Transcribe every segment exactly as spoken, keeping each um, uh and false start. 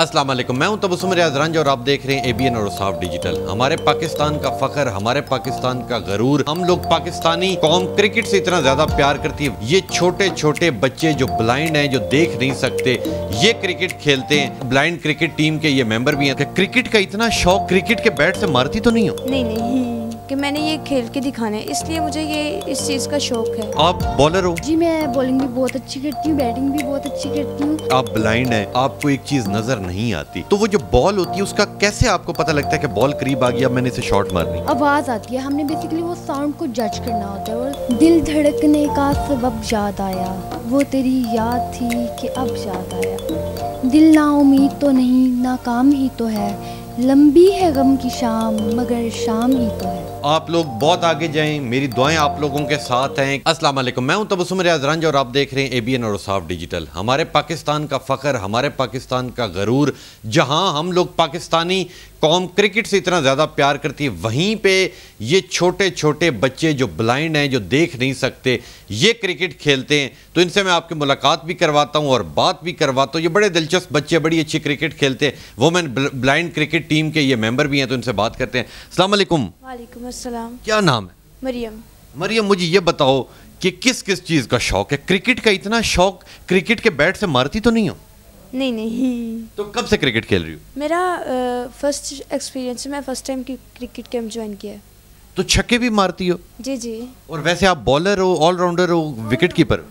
अस्सलाम वालेकुम, मैं हूं तबस्सुम रियाज रंजन और आप देख रहे हैं एबीएन और साफ डिजिटल। हमारे पाकिस्तान का फखर, हमारे पाकिस्तान का गरूर, हम लोग पाकिस्तानी कौम क्रिकेट से इतना ज्यादा प्यार करती है। ये छोटे छोटे बच्चे जो ब्लाइंड हैं, जो देख नहीं सकते, ये क्रिकेट खेलते हैं। ब्लाइंड क्रिकेट टीम के ये मेंबर भी हैं। क्रिकेट का इतना शौक, क्रिकेट के बैट से मारती तो नहीं हो? नहीं नहीं, कि मैंने ये खेल के दिखाना है, इसलिए मुझे ये इस चीज का शौक है। आप बॉलर हो? जी, मैं बॉलिंग भी बहुत अच्छी करती हूँ, बैटिंग भी बहुत अच्छी करती हूँ। आप ब्लाइंड हैं, आपको एक चीज नजर नहीं आती, तो वो जो बॉल होती है उसका कैसे आपको पता लगता है कि बॉल करीब आ गया, मैंने इसे शॉट मारनी? आवाज आती है, हमने बेसिकली वो साउंड को जज करना होता है। और दिल धड़कने का सबब याद आया, वो तेरी याद थी कि अब याद आया। दिल ना उम्मीद तो नहीं, नाकाम ही तो है, लंबी है गम की शाम मगर शाम ही तो है। आप लोग बहुत आगे जाएं, मेरी दुआएं आप लोगों के साथ हैं। अस्सलाम वालेकुम, मैं हूं तबस्सुम रियाज रंजन और आप देख रहे हैं एबीएन और साफ डिजिटल। हमारे पाकिस्तान का फखर, हमारे पाकिस्तान का गरूर। जहां हम लोग पाकिस्तानी कौम क्रिकेट से इतना ज़्यादा प्यार करती है, वहीं पे ये छोटे छोटे बच्चे जो ब्लाइंड हैं, जो देख नहीं सकते, ये क्रिकेट खेलते हैं। तो इनसे मैं आपकी मुलाकात भी करवाता हूँ और बात भी करवाता हूँ। ये बड़े दिलचस्प बच्चे, बड़ी अच्छी क्रिकेट खेलते हैं। वुमेन ब्लाइंड क्रिकेट टीम के ये मेंबर भी हैं, तो इनसे बात करते हैं। अस्सलाम वालेकुम। वालेकुम अस्सलाम। क्या नाम है? मरियम। मरियम, मुझे ये बताओ कि किस किस चीज़ का शौक़ है? क्रिकेट का इतना शौक़, क्रिकेट के बैट से मारती तो नहीं हो? नहीं नहीं। तो कब से क्रिकेट खेल रही हो? मेरा फर्स्ट एक्सपीरियंस है, मैं फर्स्ट टाइम की क्रिकेट कैंप ज्वाइन किया है। तो छक्के भी मारती हो? जी जी। और वैसे आप बॉलर हो, ऑलराउंडर हो, विकेट कीपर?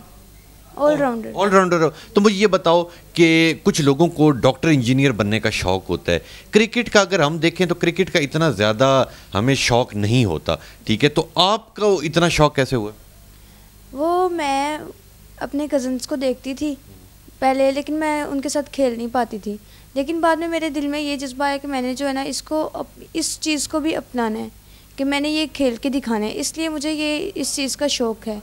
ऑलराउंडर। ऑलराउंडर हो। तो मुझे ये बताओ कि कुछ लोगों को डॉक्टर, इंजीनियर बनने का शौक़ होता है, क्रिकेट का अगर हम देखें तो क्रिकेट का इतना ज़्यादा हमें शौक़ नहीं होता, ठीक है? तो आपको इतना शौक़ कैसे हुआ? वो मैं अपने कज़न्स को देखती थी पहले, लेकिन मैं उनके साथ खेल नहीं पाती थी। लेकिन बाद में मेरे दिल में ये जज्बा आया कि मैंने जो है ना इसको अप, इस चीज़ को भी अपनाना है, कि मैंने ये खेल के दिखाना है, इसलिए मुझे ये इस चीज़ का शौक़ है।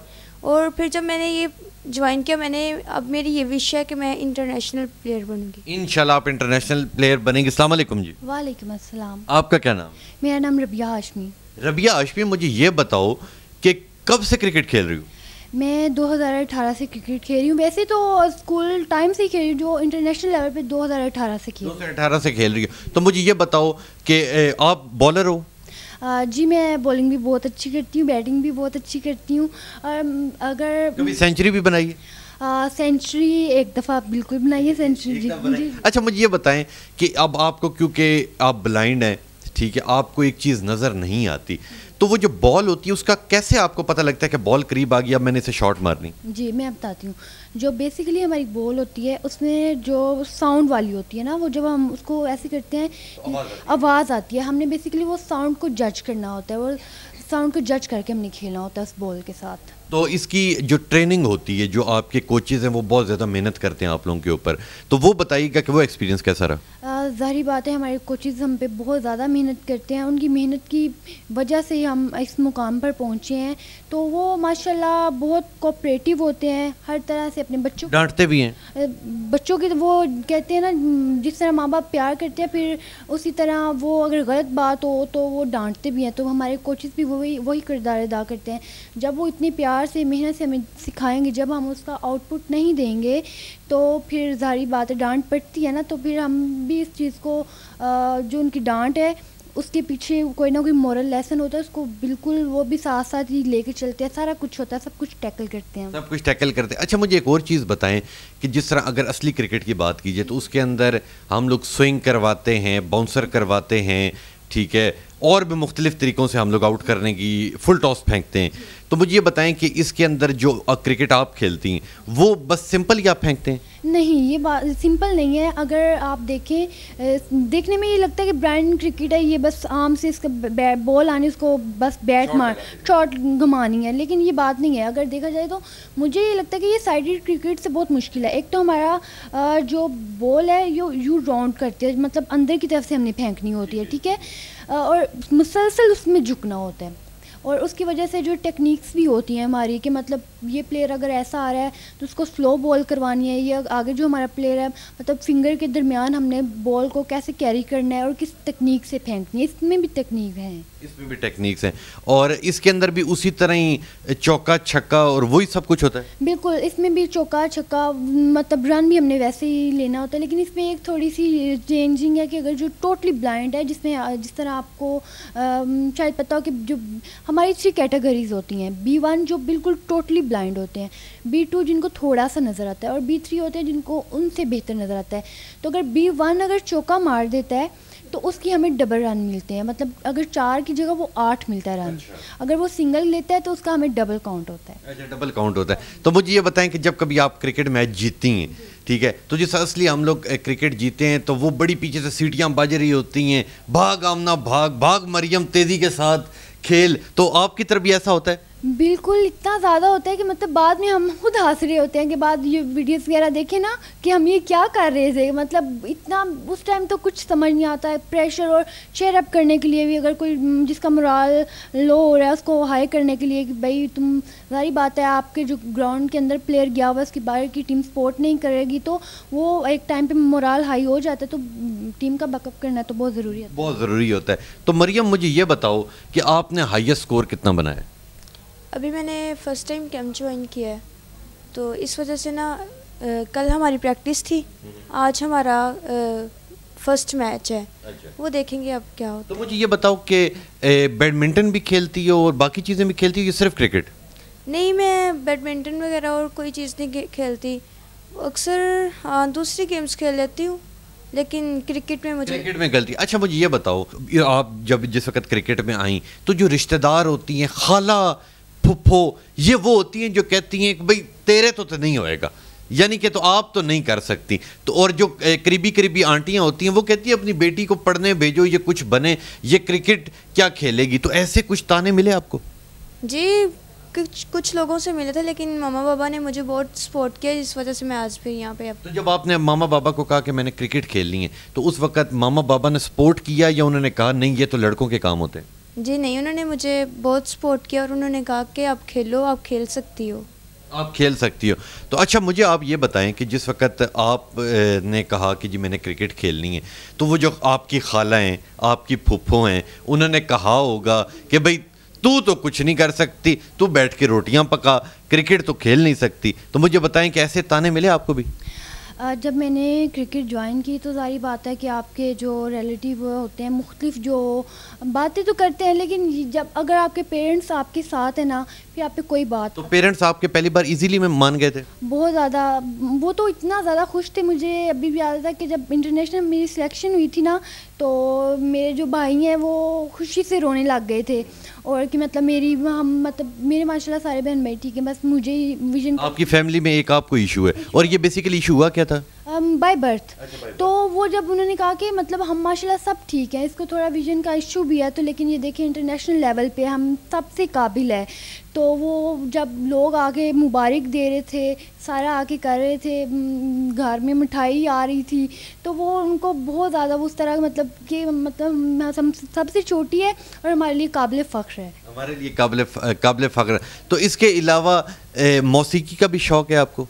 और फिर जब मैंने ये ज्वाइन किया, मैंने अब मेरी ये विश है कि मैं इंटरनेशनल प्लेयर बनूंगी। इंशाल्लाह आप इंटरनेशनल प्लेयर बनेंगी। अस्सलाम वालेकुम जी। वालेकुम अस्सलाम। आपका क्या नाम? मेरा नाम रबिया आशमी। रबिया आशमी, मुझे ये बताओ कि कब से क्रिकेट खेल रही हूँ? मैं दो हज़ार अठारह से क्रिकेट खेल रही हूँ। वैसे तो स्कूल टाइम से ही खेल रही हूँ, जो इंटरनेशनल लेवल पे दो हज़ार अठारह से खेल दो हज़ार अठारह से खेल रही हूँ। तो मुझे ये बताओ कि आप बॉलर हो? जी, मैं बॉलिंग भी बहुत अच्छी करती हूँ, बैटिंग भी बहुत अच्छी करती हूँ। और अगर कभी सेंचुरी भी बनाई है? आ, सेंचुरी एक दफ़ा बिल्कुल बनाई है, सेंचुरी जी, जी। अच्छा, मुझे ये बताएँ कि अब आपको, क्योंकि आप ब्लाइंड हैं, ठीक है, आपको एक चीज़ नज़र नहीं आती, तो वो जो बॉल होती है उसका कैसे आपको पता लगता है कि बॉल करीब आ गया, मैंने इसे शॉट मारनी? जी, मैं बताती हूँ। जो बेसिकली हमारी बॉल होती है उसमें जो साउंड वाली होती है ना, वो जब हम उसको ऐसे करते हैं तो आवाज़ आती है। हमने बेसिकली वो साउंड को जज करना होता है, और साउंड को जज करके हमने खेलना होता है उस बॉल के साथ। तो इसकी जो ट्रेनिंग होती है, जो आपके कोचेज़ हैं वो बहुत ज़्यादा मेहनत करते हैं आप लोगों के ऊपर, तो वो बताइएगा कि वो एक्सपीरियंस कैसा रहा? ज़ाहिर बात है, हमारे कोचेज़ हम पे बहुत ज़्यादा मेहनत करते हैं, उनकी मेहनत की वजह से हम इस मुकाम पर पहुँचे हैं। तो वो माशाल्लाह बहुत कोऑपरेटिव होते हैं, हर तरह से अपने बच्चों को डांटते भी हैं बच्चों की। वो कहते हैं ना, जिस तरह माँ बाप प्यार करते हैं, फिर उसी तरह वो अगर गलत बात हो तो वो डांटते भी हैं। तो हमारे कोचेज़ भी वही वही किरदार अदा करते हैं। जब वो इतनी प्यार से, मेहनत से हमें सिखाएंगे, जब हम उसका आउटपुट नहीं देंगे तो फिर जारी बात है डांट पड़ती है ना। तो फिर हम भी इस चीज़ को, जो उनकी डांट है उसके पीछे कोई ना कोई मॉरल लेसन होता है, उसको बिल्कुल वो भी साथ साथ ही लेके चलते हैं। सारा कुछ होता है, सब कुछ टैकल करते हैं, सब कुछ टैकल करते हैं। अच्छा, मुझे एक और चीज़ बताएं कि जिस तरह अगर असली क्रिकेट की बात कीजिए तो उसके अंदर हम लोग स्विंग करवाते हैं, बाउंसर करवाते हैं, ठीक है, और भी मुख्तलिफ तरीक़ों से हम लोग आउट करने की फुल टॉस फेंकते हैं। तो मुझे ये बताएं कि इसके अंदर जो क्रिकेट आप खेलती हैं वो बस सिंपल ही आप फेंकते हैं? नहीं, ये बात सिंपल नहीं है। अगर आप देखें, देखने में ये लगता है कि ब्लाइंड क्रिकेट है, ये बस आम से इसका बॉल आने, उसको बस बैट मार शॉट घुमानी है, लेकिन ये बात नहीं है। अगर देखा जाए तो मुझे ये लगता है कि ये साइडेड क्रिकेट से बहुत मुश्किल है। एक तो हमारा जो बॉल है ये यू राउंड करती है, मतलब अंदर की तरफ से हमने फेंकनी होती है, ठीक है, और मुसलसल उसमें झुकना होता है। और उसकी वजह से जो टेक्निक्स भी होती हैं हमारी, कि मतलब ये प्लेयर अगर ऐसा आ रहा है तो उसको स्लो बॉल करवानी है, या आगे जो हमारा प्लेयर है मतलब फिंगर के दरमियान हमने बॉल को कैसे कैरी करना है और किस तकनीक से फेंकनी है। इसमें भी तकनीक है, इसमें भी टेक्निक्स हैं और इसके अंदर भी उसी तरह ही चौका छक्का और वही सब कुछ होता है। बिल्कुल, इसमें भी चौका छक्का मतलब रन भी हमने वैसे ही लेना होता है, लेकिन इसमें एक थोड़ी सी चेंजिंग है कि अगर जो टोटली ब्लाइंड है जिसमें जिस तरह आपको शायद पता हो कि जो हमारी थ्री कैटेगरीज होती हैं, बी वन जो बिल्कुल टोटली ब्लाइंड होते हैं, बी टू जिनको थोड़ा सा नज़र आता है और बी थ्री होते हैं जिनको उनसे बेहतर नज़र आता है। तो अगर बी वन अगर चौका मार देता है तो उसकी हमें डबल रन मिलते हैं, मतलब अगर चार की जगह वो आठ मिलता है रन। अच्छा। अगर वो सिंगल लेता है तो उसका हमें डबल काउंट होता है। अच्छा, डबल काउंट होता है। तो मुझे ये बताएं कि जब कभी आप क्रिकेट मैच जीतती हैं, ठीक है, तो जिस असली हम लोग क्रिकेट जीते हैं तो वो बड़ी पीछे से सीटियाँ बज रही होती हैं, भाग आमना भाग भाग मरियम तेज़ी के साथ खेल, तो आपकी तरफ भी ऐसा होता है? बिल्कुल, इतना ज़्यादा होता है कि मतलब बाद में हम खुद हंस रहे होते हैं कि बाद ये वीडियोस वगैरह देखे ना कि हम ये क्या कर रहे थे, मतलब इतना उस टाइम तो कुछ समझ नहीं आता है। प्रेशर और चेयर अप करने के लिए भी अगर कोई जिसका मोरल लो हो रहा है उसको हाई करने के लिए कि भाई तुम, सारी बात है आपके जो ग्राउंड के अंदर प्लेयर गया हुआ उसकी बाहर की टीम सपोर्ट नहीं करेगी तो वो एक टाइम पर मोरल हाई हो जाता है, तो टीम का बैकअप करना तो बहुत ज़रूरी है, बहुत ज़रूरी होता है। तो मरियम मुझे ये बताओ कि आपने हाईएस्ट स्कोर कितना बनाया? अभी मैंने फ़र्स्ट टाइम कैंप ज्वाइन किया है तो इस वजह से ना आ, कल हमारी प्रैक्टिस थी, आज हमारा फर्स्ट मैच है। अच्छा। वो देखेंगे अब क्या होता है। तो मुझे ये बताओ कि बैडमिंटन भी खेलती हो और बाकी चीज़ें भी खेलती हो या सिर्फ क्रिकेट? नहीं, मैं बैडमिंटन वगैरह और कोई चीज़ नहीं खेलती, अक्सर हाँ दूसरी गेम्स खेल लेती हूँ, लेकिन क्रिकेट में मुझे क्रिकेट में गलती। अच्छा, मुझे ये बताओ आप जब जिस वक्त क्रिकेट में आई तो जो रिश्तेदार होती हैं, खाला फुफ्फो, ये वो होती हैं जो कहती हैं कि भाई तेरे तो तो नहीं होएगा, यानी कि तो आप तो नहीं कर सकती, तो और जो करीबी करीबी आंटियां होती हैं वो कहती हैं अपनी बेटी को पढ़ने भेजो, ये कुछ बने, ये क्रिकेट क्या खेलेगी, तो ऐसे कुछ ताने मिले आपको? जी, कुछ कुछ लोगों से मिले थे, लेकिन मामा बाबा ने मुझे बहुत सपोर्ट किया जिस वजह से मैं आज फिर यहाँ पे। तो जब आपने मामा बाबा को कहा कि मैंने क्रिकेट खेलनी है तो उस वक़्त मामा बाबा ने सपोर्ट किया या उन्होंने कहा नहीं ये तो लड़कों के काम होते हैं? जी नहीं, उन्होंने मुझे बहुत सपोर्ट किया और उन्होंने कहा कि आप खेलो, आप खेल सकती हो, आप खेल सकती हो। तो अच्छा, मुझे आप ये बताएं कि जिस वक्त आप ने कहा कि जी मैंने क्रिकेट खेलनी है तो वो जो आपकी खाला हैं, आपकी फुफ्फो हैं, उन्होंने कहा होगा कि भाई तू तो कुछ नहीं कर सकती, तू बैठ के रोटियाँ पका, क्रिकेट तो खेल नहीं सकती, तो मुझे बताएं कि ऐसे ताने मिले आपको भी? जब मैंने क्रिकेट ज्वाइन की तो सारी बात है कि आपके जो रिलेटिव होते हैं मुख्तलिफ जो बातें तो करते हैं, लेकिन जब अगर आपके पेरेंट्स आपके साथ हैं ना फिर आप पे कोई बात। तो पेरेंट्स आपके पहली बार इजीली में मान गए थे? बहुत ज़्यादा, वो तो इतना ज़्यादा खुश थे। मुझे अभी भी याद था कि जब इंटरनेशनल मेरी सिलेक्शन हुई थी ना तो मेरे जो भाई हैं वो खुशी से रोने लग गए थे, और कि मतलब मेरी हम मतलब मेरे माशाल्लाह सारे बहन भाई ठीक है, बस मुझे ही विजन। आपकी फैमिली में एक आपको इशू है और ये बेसिकली इशू हुआ क्या था? By birth. अच्छा, तो वो जब उन्होंने कहा कि मतलब हम माशाल्लाह सब ठीक है, इसको थोड़ा विजन का इशू भी है तो लेकिन ये देखिए इंटरनेशनल लेवल पे हम सबसे काबिल है, तो वो जब लोग आके मुबारक दे रहे थे, सारा आके कर रहे थे, घर में मिठाई आ रही थी, तो वो उनको बहुत ज़्यादा उस तरह मतलब कि मतलब हम सबसे छोटी है और हमारे लिए काबिल फ़ख्र है, हमारे लिए काबिल काबिल फ़ख्र। तो इसके अलावा मौसीकी का भी शौक़ है आपको?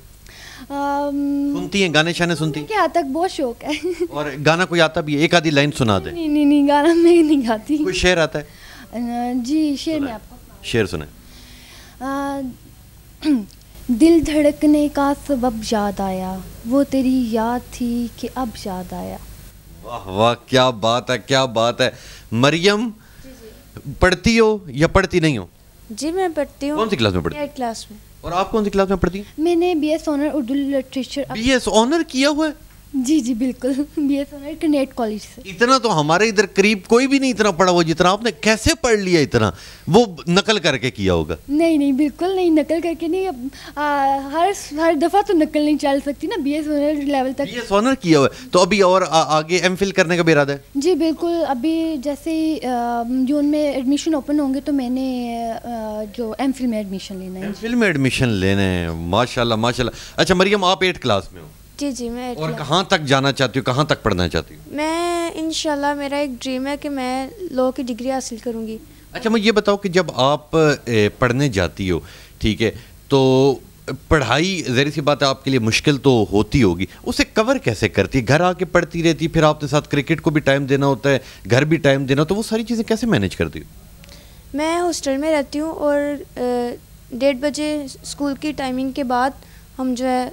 सुनती हैं गाने शाने? सुनती हैं क्या? तक बहुत शौक है। और गाना कोई आता भी है? एक आधी लाइन सुना दे। नहीं नहीं नहीं, गाना मैं नहीं गाती। कोई शेर आता है? जी, शेर में आपको शेर सुने। आ, दिल धड़कने का सबब याद आया, वो तेरी याद थी कि अब याद आया। वाह वाह, क्या बात है, क्या बात है। मरियम जी, जी। पढ़ती हो या पढ़ती नहीं हो? जी मैं पढ़ती हूँ। कौन सी क्लास में पढ़ती? एट क्लास में। और आप कौन सी क्लास में पढ़ती? मैंने BS honour Urdu literature. BS honour किया हुआ है? जी जी बिल्कुल, बीएस ऑनर कनेट कॉलेज से। इतना तो हमारे इधर करीब कोई भी नहीं इतना पढ़ा हुआ जितना आपने। कैसे पढ़ लिया इतना? वो नकल करके किया होगा? नहीं नहीं, बिल्कुल नहीं, नकल करके नहीं। अब हर हर दफ़ा तो नकल नहीं चल सकती ना, बीएस ऑनर लेवल तक। बीएस ऑनर किया हुआ है, तो अभी और आ, आगे एम फिल करने का भी इरादा है? जी बिल्कुल, अभी जैसे जून में एडमिशन ओपन होंगे तो मैंने जो एम फिल में एडमिशन लेना है। एम फिल में एडमिशन लेना है, माशाल्लाह माशाल्लाह। अच्छा मरियम, आप एट क्लास में हो? जी जी मैं। और कहाँ तक जाना चाहती हूँ, कहाँ तक पढ़ना चाहती हूँ? मैं इंशाल्लाह, मेरा एक ड्रीम है कि मैं लॉ की डिग्री हासिल करूँगी। अच्छा मुझे ये बताओ कि जब आप पढ़ने जाती हो, ठीक है, तो पढ़ाई ज़ाहिर सी बात है आपके लिए मुश्किल तो होती होगी, उसे कवर कैसे करती है? घर आके पढ़ती रहती, फिर आपके साथ क्रिकेट को भी टाइम देना होता है, घर भी टाइम देना, तो वो सारी चीज़ें कैसे मैनेज करती हो? मैं हॉस्टल में रहती हूँ और डेढ़ बजे स्कूल की टाइमिंग के बाद हम जो है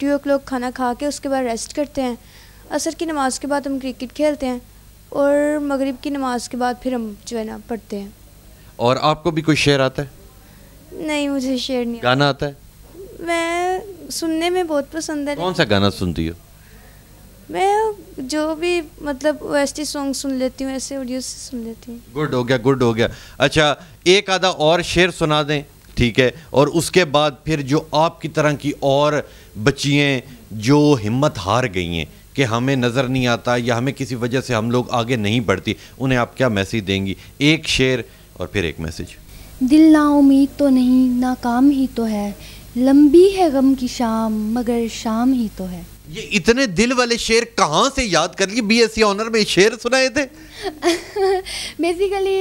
टू ओ क्लॉक खाना खा के उसके बाद रेस्ट करते हैं। असर की नमाज़ के बाद हम क्रिकेट खेलते हैं और मगरिब की नमाज़ के बाद फिर हम जो है ना पढ़ते हैं। और आपको भी कोई शेर आता है? नहीं, मुझे शेर नहीं। गाना आता है? मैं सुनने में बहुत पसंद है। कौन सा गाना सुनती हो? मैं जो भी मतलब ओएसटी सॉन्ग सुन लेती हूँ, ऐसे ऑडियो से सुन लेती हूँ। गुड हो गया, गुड हो गया। अच्छा, एक आधा और शेर सुना दें, ठीक है? और उसके बाद फिर जो आपकी तरह की और बच्चियाँ जो हिम्मत हार गई हैं कि हमें नज़र नहीं आता या हमें किसी वजह से हम लोग आगे नहीं बढ़ती, उन्हें आप क्या मैसेज देंगी? एक शेर और फिर एक मैसेज। दिल ना उम्मीद तो नहीं, नाकाम ही तो है, लंबी है गम की शाम मगर शाम ही तो है। ये इतने दिल वाले शेर कहाँ से याद कर लिए? बीएससी ऑनर में शेर सुनाए थे? बेसिकली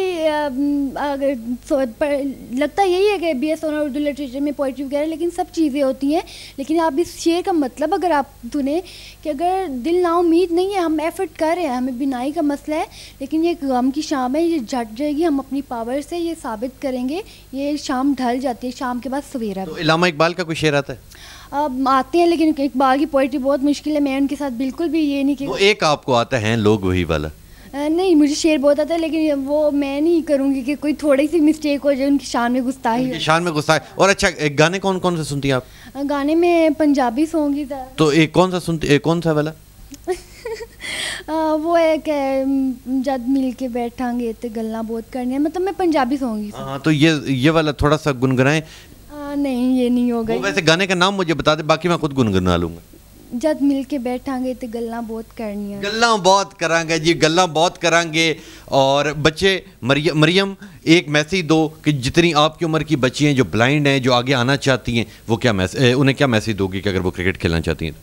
लगता यही है कि बीएससी ऑनर उर्दू लिटरेचर में पोइट्री वगैरह लेकिन सब चीज़ें होती हैं, लेकिन आप इस शेर का मतलब अगर आप सुने कि अगर दिल ना उम्मीद नहीं है, हम एफर्ट कर रहे हैं, हमें बिनाई का मसला है, लेकिन ये गम की शाम है, ये झट जाएगी, हम अपनी पावर से ये साबित करेंगे, ये शाम ढल जाती है, शाम के बाद सवेरा। तो इलामा इकबाल का कोई शेर आता है? अब आते हैं, लेकिन इकबाल की पोइट्री बहुत मुश्किल है, मैं उनके साथ बिल्कुल भी ये नहीं कि वो। एक आपको आता है लोग वही वाला? नहीं, मुझे शेर बहुत आता है, लेकिन वो मैं नहीं करूँगी कि कोई थोड़ी सी मिस्टेक हो जाए, उनकी शान में गुस्ताही शान में गुस्ताही। और अच्छा, गाने कौन कौन से सुनती हैं आप? गाने में पंजाबी सॉन्ग ही था, तो एक कौन सा सुनती है? कौन सा वाला? वो है कि जद मिल के बैठांगे तो गल्ला बहुत करनी, मतलब मैं पंजाबी सॉन्ग। हाँ, तो ये ये वाला थोड़ा सा गुनगुनाएं। नहीं, ये नहीं होगा। वैसे गाने का नाम मुझे बता दे, बाकी मैं खुद गुनगुना लूंगा। जद मिल के बैठांगे तो गल्ला बहुत करनी, गल्ला बहुत करांगे जी, गल्ला बहुत करांगे। और बच्चे मरियम, मरियम एक मैसेज दो कि जितनी आपकी उम्र की बच्चियाँ जो ब्लाइंड हैं, जो आगे आना चाहती हैं, वो क्या मैसेज, उन्हें क्या मैसेज दोगी कि अगर वो क्रिकेट खेलना चाहती हैं?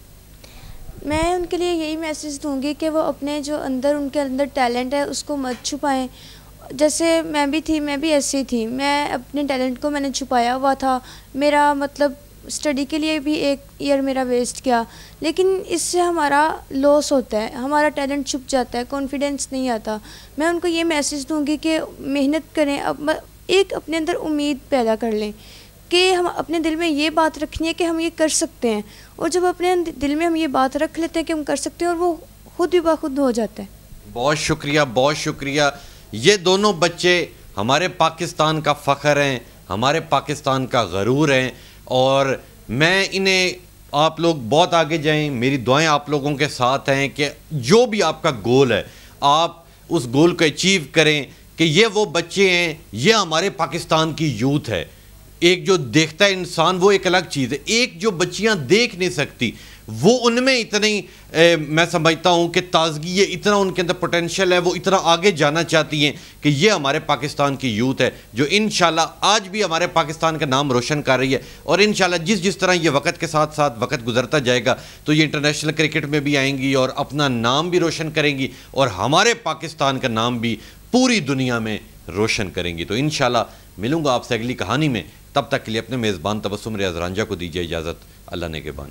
मैं उनके लिए यही मैसेज दूँगी कि वो अपने जो अंदर उनके अंदर टैलेंट है उसको मत छुपाएँ। जैसे मैं भी थी, मैं भी ऐसी थी, मैं अपने टैलेंट को मैंने छुपाया हुआ था, मेरा मतलब स्टडी के लिए भी एक ईयर मेरा वेस्ट किया, लेकिन इससे हमारा लॉस होता है, हमारा टैलेंट छुप जाता है, कॉन्फिडेंस नहीं आता। मैं उनको ये मैसेज दूंगी कि मेहनत करें, अब एक अपने अंदर उम्मीद पैदा कर लें कि हम अपने दिल में ये बात रखनी है कि हम ये कर सकते हैं, और जब अपने दिल में हम ये बात रख लेते हैं कि हम कर सकते हैं, और वो खुद भी बाखुद हो जाता है। बहुत शुक्रिया, बहुत शुक्रिया। ये दोनों बच्चे हमारे पाकिस्तान का फ़ख्र हैं, हमारे पाकिस्तान का गरूर हैं, और मैं इन्हें, आप लोग बहुत आगे जाएं, मेरी दुआएं आप लोगों के साथ हैं कि जो भी आपका गोल है आप उस गोल को अचीव करें, कि ये वो बच्चे हैं, ये हमारे पाकिस्तान की यूथ है। एक जो देखता है इंसान वो एक अलग चीज़ है, एक जो बच्चियां देख नहीं सकती वो उनमें इतनी ए, मैं समझता हूँ कि ताजगी है, इतना उनके अंदर पोटेंशियल है, वो इतना आगे जाना चाहती हैं कि ये हमारे पाकिस्तान की यूथ है जो इंशाल्लाह आज भी हमारे पाकिस्तान का नाम रोशन कर रही है। और इंशाल्लाह जिस जिस तरह ये वक्त के साथ साथ वक्त गुजरता जाएगा तो ये इंटरनेशनल क्रिकेट में भी आएंगी और अपना नाम भी रोशन करेंगी और हमारे पाकिस्तान का नाम भी पूरी दुनिया में रोशन करेंगी। तो इंशाल्लाह मिलूँगा आपसे अगली कहानी में, तब तक के लिए अपने मेज़बान तबस्सुम रियाज रांझा को दीजिए इजाज़त। अल्लाह नेगेबान।